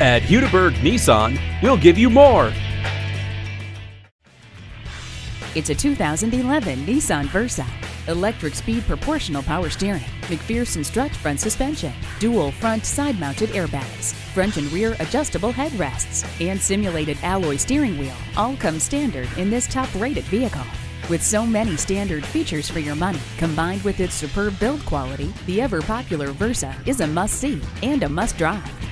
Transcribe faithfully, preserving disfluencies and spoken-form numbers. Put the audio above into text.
At Hudiburg Nissan, we'll give you more. It's a two thousand eleven Nissan VERSA. Electric speed proportional power steering, McPherson strut front suspension, dual front side-mounted airbags, front and rear adjustable headrests, and simulated alloy steering wheel all come standard in this top-rated vehicle. With so many standard features for your money, combined with its superb build quality, the ever-popular VERSA is a must-see and a must-drive.